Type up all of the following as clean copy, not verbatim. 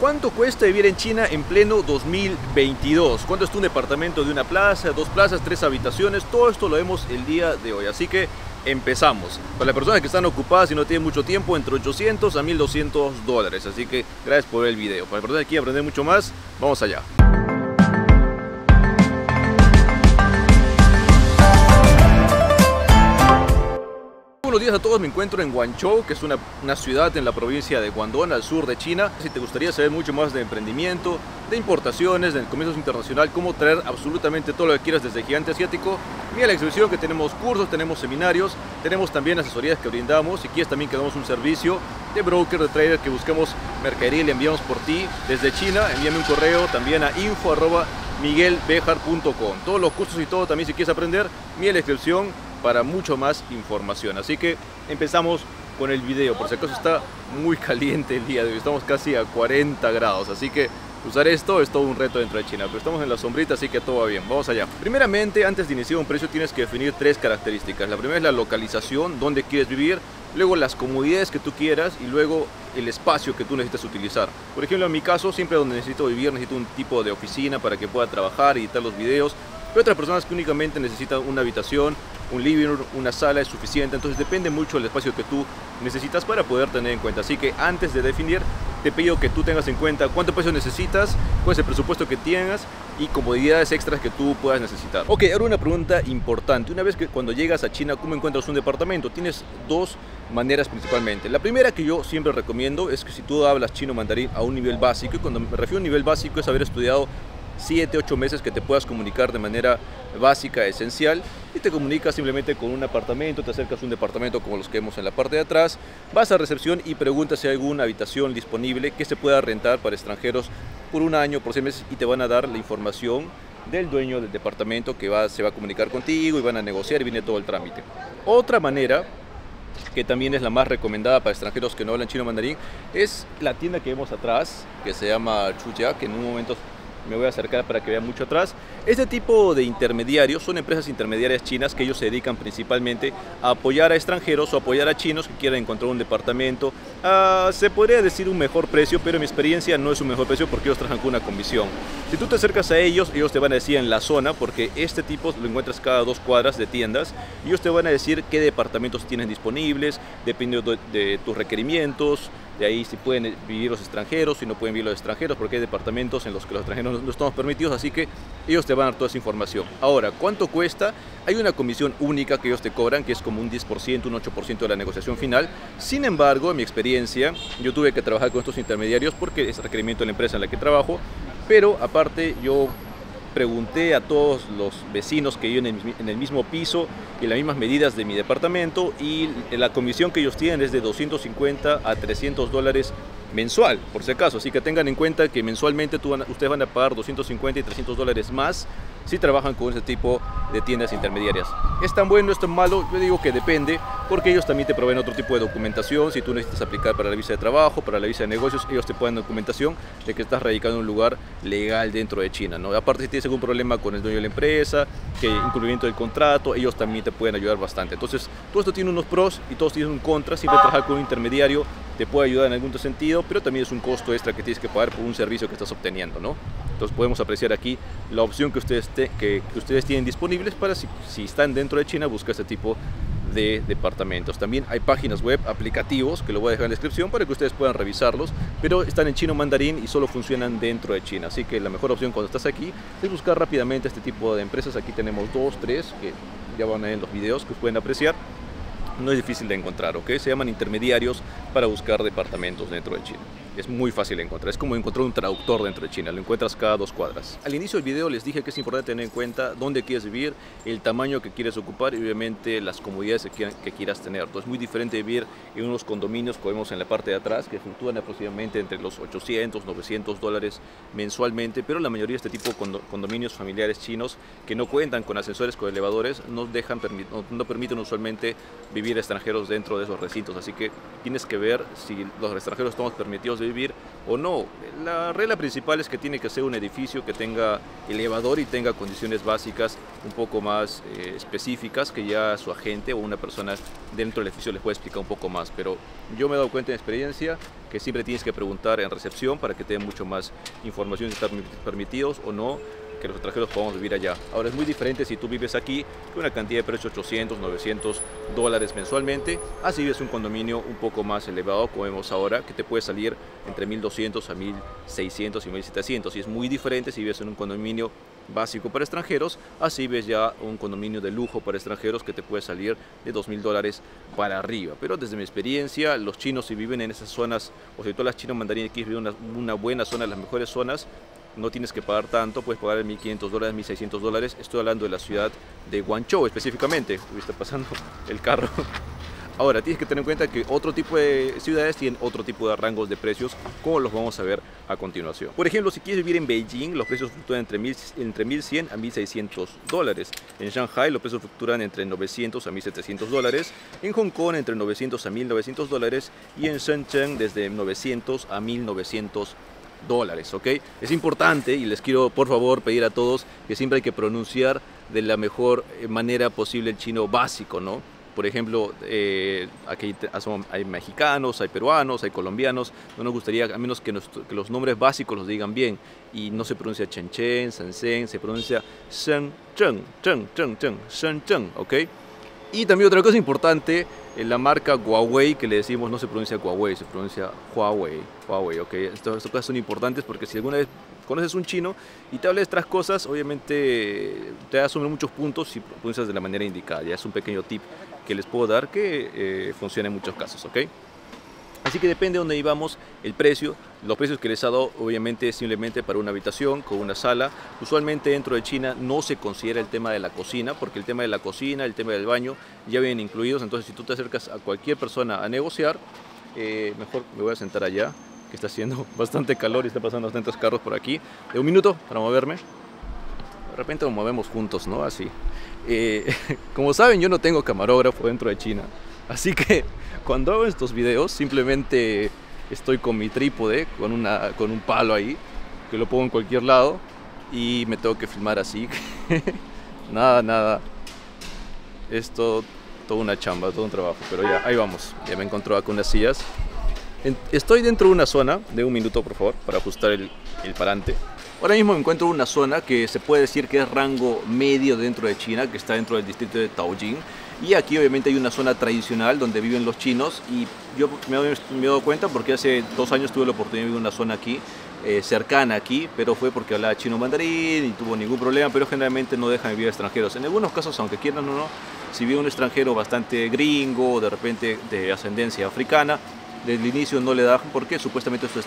¿Cuánto cuesta vivir en China en pleno 2022? ¿Cuánto está un departamento de una plaza, dos plazas, tres habitaciones? Todo esto lo vemos el día de hoy, así que empezamos. Para las personas que están ocupadas y no tienen mucho tiempo, entre 800 a 1200 dólares. Así que gracias por ver el video. Para las personas que quieran aprender mucho más, vamos allá. Buenos días a todos, me encuentro en Guangzhou, que es una ciudad en la provincia de Guangdong, al sur de China. Si te gustaría saber mucho más de emprendimiento, de importaciones, del comercio internacional, cómo traer absolutamente todo lo que quieras desde el gigante asiático, mira la exhibición, que tenemos cursos, tenemos seminarios, tenemos también asesorías que brindamos. Si quieres también que damos un servicio de broker, de trader, que buscamos mercadería y le enviamos por ti desde China. Envíame un correo también a info@miguelbejar.com. Todos los cursos y todo, también si quieres aprender, mira la descripción para mucho más información. Así que empezamos con el video. Por si acaso, está muy caliente el día de hoy, estamos casi a 40 grados, así que usar esto es todo un reto dentro de China, pero estamos en la sombrita, así que todo va bien. Vamos allá. Primeramente, antes de iniciar un precio, tienes que definir tres características. La primera es la localización, dónde quieres vivir, luego las comodidades que tú quieras y luego el espacio que tú necesitas utilizar. Por ejemplo, en mi caso, siempre donde necesito vivir, necesito un tipo de oficina para que pueda trabajar y editar los videos. Pero otras personas que únicamente necesitan una habitación, un living room, una sala es suficiente. Entonces depende mucho del espacio que tú necesitas para poder tener en cuenta. Así que antes de definir, te pido que tú tengas en cuenta cuánto peso necesitas, cuál es el presupuesto que tengas y comodidades extras que tú puedas necesitar. Ok, ahora una pregunta importante. Una vez que cuando llegas a China, ¿cómo encuentras un departamento? Tienes dos maneras principalmente. La primera que yo siempre recomiendo es que si tú hablas chino mandarín a un nivel básico, y cuando me refiero a un nivel básico es haber estudiado 7-8 meses, que te puedas comunicar de manera básica, esencial, y te comunicas simplemente con un apartamento, te acercas a un departamento como los que vemos en la parte de atrás, vas a recepción y preguntas si hay alguna habitación disponible que se pueda rentar para extranjeros por un año, por 6 meses, y te van a dar la información del dueño del departamento que se va a comunicar contigo y van a negociar y viene todo el trámite. Otra manera, que también es la más recomendada para extranjeros que no hablan chino mandarín, es la tienda que vemos atrás, que se llama Chuya, que en un momento me voy a acercar para que vean mucho atrás. Este tipo de intermediarios son empresas intermediarias chinas que ellos se dedican principalmente a apoyar a extranjeros o apoyar a chinos que quieran encontrar un departamento. Se podría decir un mejor precio, pero en mi experiencia no es un mejor precio porque ellos trabajan con una comisión. Si tú te acercas a ellos, ellos te van a decir en la zona, porque este tipo lo encuentras cada 2 cuadras de tiendas, ellos te van a decir qué departamentos tienes disponibles, dependiendo de tus requerimientos. De ahí si pueden vivir los extranjeros, si no pueden vivir los extranjeros, porque hay departamentos en los que los extranjeros no estamos permitidos, así que ellos te van a dar toda esa información. Ahora, ¿cuánto cuesta? Hay una comisión única que ellos te cobran, que es como un 10%, un 8% de la negociación final. Sin embargo, en mi experiencia, yo tuve que trabajar con estos intermediarios porque es requerimiento de la empresa en la que trabajo, pero aparte yo pregunté a todos los vecinos que viven en el mismo piso y en las mismas medidas de mi departamento, y la comisión que ellos tienen es de 250 a 300 dólares mensual, por si acaso. Así que tengan en cuenta que mensualmente ustedes van a pagar 250 y 300 dólares más si trabajan con ese tipo de tiendas intermediarias. ¿Es tan bueno, es tan malo? Yo digo que depende, porque ellos también te proveen otro tipo de documentación. Si tú necesitas aplicar para la visa de trabajo, para la visa de negocios, ellos te pueden documentación de que estás radicado en un lugar legal dentro de China, ¿no? Aparte, si tienes algún problema con el dueño de la empresa, que incumplimiento del contrato, ellos también te pueden ayudar bastante. Entonces, todo esto tiene unos pros y todos tienen un contra. Siempre trabajar con un intermediario te puede ayudar en algún sentido, pero también es un costo extra que tienes que pagar por un servicio que estás obteniendo, ¿no? Entonces podemos apreciar aquí la opción que ustedes tienen disponibles para si están dentro de China, buscar este tipo de departamentos. También hay páginas web, aplicativos, que lo voy a dejar en la descripción para que ustedes puedan revisarlos, pero están en chino mandarín y solo funcionan dentro de China. Así que la mejor opción cuando estás aquí es buscar rápidamente este tipo de empresas. Aquí tenemos 2, 3 que ya van a ver en los videos que pueden apreciar. No es difícil de encontrar, ¿ok? Se llaman intermediarios para buscar departamentos dentro de China. Es muy fácil de encontrar, es como encontrar un traductor dentro de China, lo encuentras cada 2 cuadras. Al inicio del video les dije que es importante tener en cuenta dónde quieres vivir, el tamaño que quieres ocupar y obviamente las comodidades que quieras tener. Entonces es muy diferente vivir en unos condominios que vemos en la parte de atrás, que fluctúan aproximadamente entre los 800, 900 dólares mensualmente, pero la mayoría de este tipo de condominios familiares chinos que no cuentan con ascensores, con elevadores, no permiten usualmente vivir extranjeros dentro de esos recintos. Así que tienes que ver si los extranjeros estamos permitidos de vivir o no. La regla principal es que tiene que ser un edificio que tenga elevador y tenga condiciones básicas un poco más específicas, que ya su agente o una persona dentro del edificio les puede explicar un poco más. Pero yo me he dado cuenta en experiencia que siempre tienes que preguntar en recepción para que te den mucho más información si están permitidos o no, que los extranjeros podamos vivir allá. Ahora, es muy diferente si tú vives aquí, con una cantidad de precios $800, $900 mensualmente, así vives un condominio un poco más elevado, como vemos ahora, que te puede salir entre $1,200 a $1,600 y $1,700, y es muy diferente si vives en un condominio básico para extranjeros, así ves ya un condominio de lujo para extranjeros que te puede salir de $2,000 para arriba. Pero desde mi experiencia, los chinos, si viven en esas zonas, o si todas las chinos mandarines quieren vivir en una buena zona, las mejores zonas, no tienes que pagar tanto, puedes pagar $1,500, $1,600. Estoy hablando de la ciudad de Guangzhou específicamente. Está pasando el carro. Ahora, tienes que tener en cuenta que otro tipo de ciudades tienen otro tipo de rangos de precios, como los vamos a ver a continuación. Por ejemplo, si quieres vivir en Beijing, los precios fluctúan entre $1,100 a $1,600. En Shanghai, los precios fluctúan entre $900 a $1,700. En Hong Kong, entre $900 a $1,900. Y en Shenzhen, desde $900 a $1,900, ¿ok? Es importante, y les quiero por favor pedir a todos que siempre hay que pronunciar de la mejor manera posible el chino básico, ¿no? Por ejemplo, aquí hay mexicanos, hay peruanos, hay colombianos. No nos gustaría, a menos que los nombres básicos los digan bien. Y no se pronuncia Shenzhen, Shenzhen, se pronuncia Shenzhen, Shenzhen, ¿ok? Y también otra cosa importante, la marca Huawei, que le decimos, no se pronuncia Huawei, se pronuncia Huawei, Huawei, ok. Estas cosas son importantes porque si alguna vez conoces un chino y te habla de estas cosas, obviamente te asume muchos puntos si pronuncias de la manera indicada. Ya es un pequeño tip que les puedo dar que funciona en muchos casos, ok. Así que depende de dónde íbamos, el precio, los precios que les ha dado obviamente es simplemente para una habitación con una sala. Usualmente dentro de China no se considera el tema de la cocina, porque el tema de la cocina, el tema del baño ya vienen incluidos. Entonces, si tú te acercas a cualquier persona a negociar, mejor me voy a sentar allá, que está haciendo bastante calor y está pasando bastantes carros por aquí. De un minuto para moverme. De repente nos movemos juntos, ¿no? Así. Como saben, yo no tengo camarógrafo dentro de China. Así que cuando hago estos videos simplemente estoy con mi trípode, con un palo ahí, que lo pongo en cualquier lado y me tengo que filmar así. nada. Esto, toda una chamba, todo un trabajo, pero ya, ahí vamos. Ya me encontré acá unas sillas. Estoy dentro de una zona, de un minuto por favor, para ajustar el parante. Ahora mismo me encuentro en una zona que se puede decir que es rango medio dentro de China, que está dentro del distrito de Tao Jing. Y aquí obviamente hay una zona tradicional donde viven los chinos, y yo me he dado cuenta porque hace 2 años tuve la oportunidad de vivir en una zona aquí, cercana aquí, pero fue porque hablaba chino mandarín y no tuvo ningún problema, pero generalmente no dejan vivir extranjeros. En algunos casos, aunque quieran o no, si vive un extranjero bastante gringo, de repente de ascendencia africana, desde el inicio no le da, porque supuestamente estos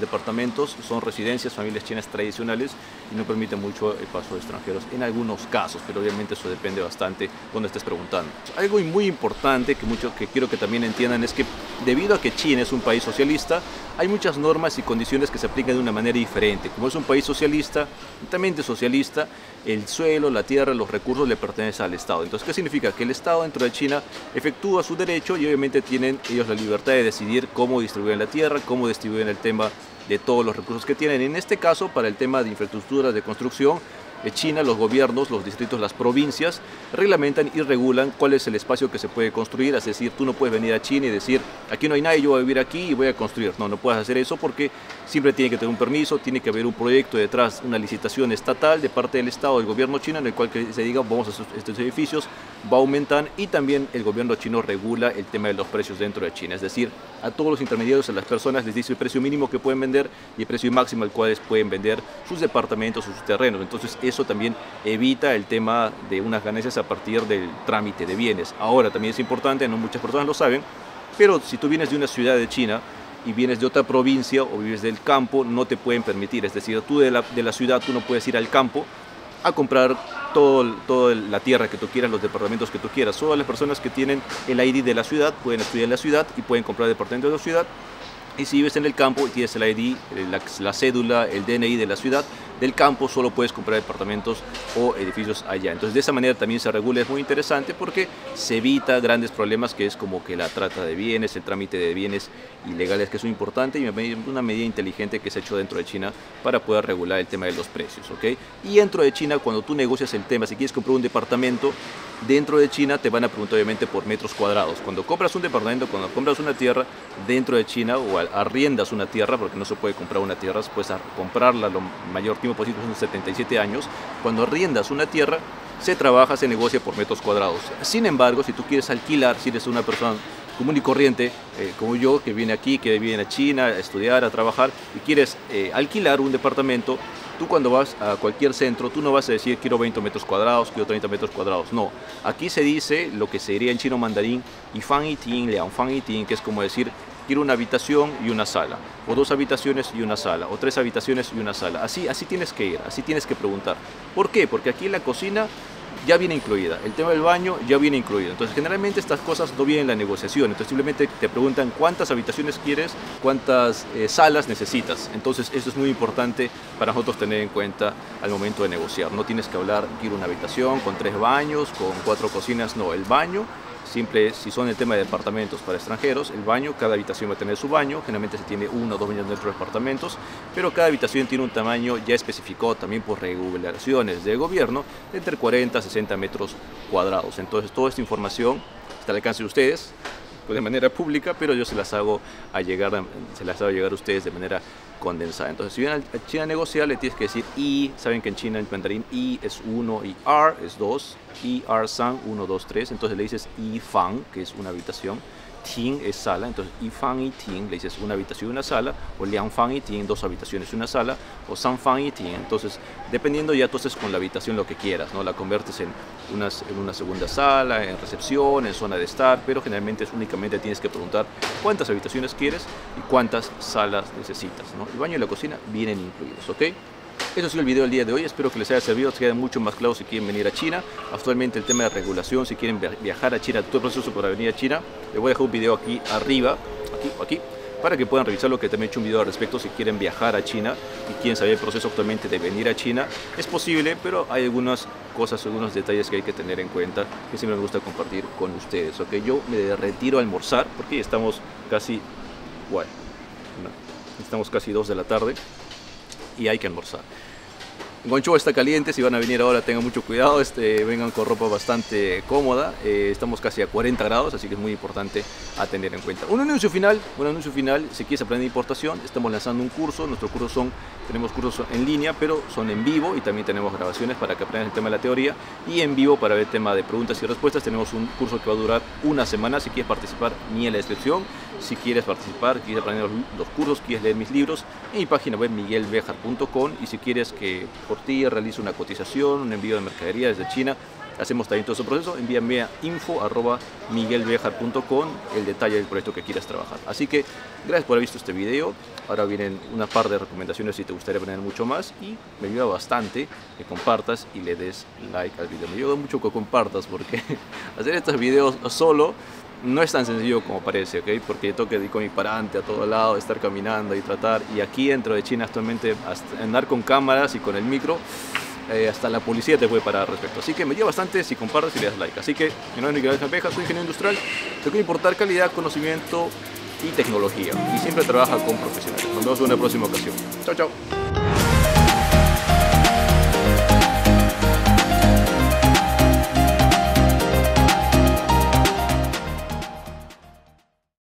departamentos son residencias, familias chinas tradicionales, y no permite mucho el paso de extranjeros en algunos casos, pero obviamente eso depende bastante cuando estés preguntando. Algo muy importante que muchos que quiero que también entiendan es que debido a que China es un país socialista, hay muchas normas y condiciones que se aplican de una manera diferente. Como es un país socialista, netamente socialista, el suelo, la tierra, los recursos le pertenecen al Estado. Entonces, ¿qué significa? Que el Estado dentro de China efectúa su derecho, y obviamente tienen ellos la libertad de decidir cómo distribuyen la tierra, cómo distribuyen el tema de todos los recursos que tienen. En este caso, para el tema de infraestructuras, de construcción, China, los gobiernos, los distritos, las provincias reglamentan y regulan cuál es el espacio que se puede construir. Es decir, tú no puedes venir a China y decir, aquí no hay nadie, yo voy a vivir aquí y voy a construir. No, no puedes hacer eso porque siempre tiene que tener un permiso, tiene que haber un proyecto detrás, una licitación estatal de parte del Estado, del gobierno chino, en el cual se diga, vamos a estos edificios, va a aumentar, y también el gobierno chino regula el tema de los precios dentro de China. Es decir, a todos los intermediarios, a las personas les dice el precio mínimo que pueden vender y el precio máximo al cual pueden vender sus departamentos o sus terrenos. Entonces, eso también evita el tema de unas ganancias a partir del trámite de bienes. Ahora, también es importante, no muchas personas lo saben, pero si tú vienes de una ciudad de China y vienes de otra provincia o vives del campo, no te pueden permitir. Es decir, tú de la ciudad tú no puedes ir al campo a comprar toda la tierra que tú quieras, los departamentos que tú quieras. Todas las personas que tienen el ID de la ciudad pueden estudiar en la ciudad y pueden comprar departamentos de la ciudad. Y si vives en el campo y tienes el ID, la cédula, el DNI de la ciudad, del campo solo puedes comprar departamentos o edificios allá. Entonces de esa manera también se regula, es muy interesante porque se evita grandes problemas que es como que la trata de bienes, el trámite de bienes ilegales, que es muy importante y una medida inteligente que se ha hecho dentro de China para poder regular el tema de los precios, ¿ok? Y dentro de China, cuando tú negocias el tema, si quieres comprar un departamento, dentro de China te van a preguntar obviamente por metros cuadrados. Cuando compras un departamento, cuando compras una tierra dentro de China o arriendas una tierra, porque no se puede comprar una tierra, puedes comprarla lo mayor tiempo posible, son 77 años. Cuando arriendas una tierra, se trabaja, se negocia por metros cuadrados. Sin embargo, si tú quieres alquilar, si eres una persona común y corriente, como yo, que viene aquí, que viene a China a estudiar, a trabajar, y quieres alquilar un departamento, tú cuando vas a cualquier centro, tú no vas a decir quiero 20 metros cuadrados, quiero 30 metros cuadrados, no. Aquí se dice lo que se diría en chino mandarín, que es como decir, quiero una habitación y una sala, o dos habitaciones y una sala, o tres habitaciones y una sala. Así tienes que ir, así tienes que preguntar. ¿Por qué? Porque aquí en la cocina ya viene incluida, el tema del baño ya viene incluido. Entonces generalmente estas cosas no vienen en la negociación, entonces simplemente te preguntan cuántas habitaciones quieres, cuántas salas necesitas. Entonces esto es muy importante para nosotros tener en cuenta al momento de negociar. No tienes que hablar, quiero una habitación con 3 baños, con 4 cocinas, no, el baño. Simple, si son el tema de departamentos para extranjeros, el baño, cada habitación va a tener su baño, generalmente se tiene 1 o 2 baños dentro de departamentos, pero cada habitación tiene un tamaño ya especificado también por regulaciones del gobierno, de entre 40 a 60 metros cuadrados. Entonces toda esta información está al alcance de ustedes de manera pública, pero yo se las hago llegar a ustedes de manera condensada. Entonces si vienen a China a negociar, le tienes que decir I, saben que en China en mandarín I es 1 y R es 2, I, R, San, 1, 2, 3, entonces le dices I, Fang, que es una habitación, Ting es sala, entonces I, Fang y Ting, le dices una habitación y una sala, o Liang Fang y Ting, 2 habitaciones y una sala, o San Fang y Ting, entonces dependiendo ya tú haces con la habitación lo que quieras, ¿no? La conviertes en una segunda sala, en recepción, en zona de estar, pero generalmente es únicamente tienes que preguntar cuántas habitaciones quieres y cuántas salas necesitas, ¿no? El baño y la cocina vienen incluidos, ¿ok? Eso ha sido el video del día de hoy, espero que les haya servido, se queden mucho más claros si quieren venir a China. Actualmente el tema de regulación, si quieren viajar a China, todo el proceso para venir a China, les voy a dejar un video aquí arriba, aquí o aquí, para que puedan revisarlo, que también he hecho un video al respecto si quieren viajar a China y quieren saber el proceso actualmente de venir a China. Es posible, pero hay algunas cosas, algunos detalles que hay que tener en cuenta, que siempre me gusta compartir con ustedes, ¿ok? Yo me retiro a almorzar, porque estamos casi, bueno, estamos casi 2 de la tarde. Y hay que almorzar. Guangzhou está caliente, si van a venir ahora tengan mucho cuidado, vengan con ropa bastante cómoda, estamos casi a 40 grados, así que es muy importante a tener en cuenta. Un anuncio final, si quieres aprender importación, estamos lanzando un curso, nuestros cursos tenemos cursos en línea, pero son en vivo y también tenemos grabaciones para que aprendan el tema de la teoría y en vivo para ver el tema de preguntas y respuestas. Tenemos un curso que va a durar 1 semana, si quieres participar, ni en la descripción. Si quieres participar, quieres aprender los cursos, quieres leer mis libros, en mi página web miguelbejar.com, y si quieres que por ti realice una cotización, un envío de mercadería desde China, hacemos también todo ese proceso, envíame a info@miguelbejar.com el detalle del proyecto que quieras trabajar. Así que gracias por haber visto este video, ahora vienen una par de recomendaciones si te gustaría aprender mucho más, y me ayuda bastante que compartas y le des like al video. Me ayuda mucho que compartas porque hacer estos videos solo no es tan sencillo como parece, ¿ok? Porque yo tengo que ir con mi parante a todo lado, estar caminando y tratar. Y aquí dentro de China actualmente andar con cámaras y con el micro, hasta la policía te puede parar al respecto. Así que me ayuda bastante si compartes y le das like. Así que mi nombre es Miguel Ángel Béjar, soy ingeniero industrial. Tengo que importar calidad, conocimiento y tecnología. Y siempre trabaja con profesionales. Nos vemos en una próxima ocasión. Chao, chao.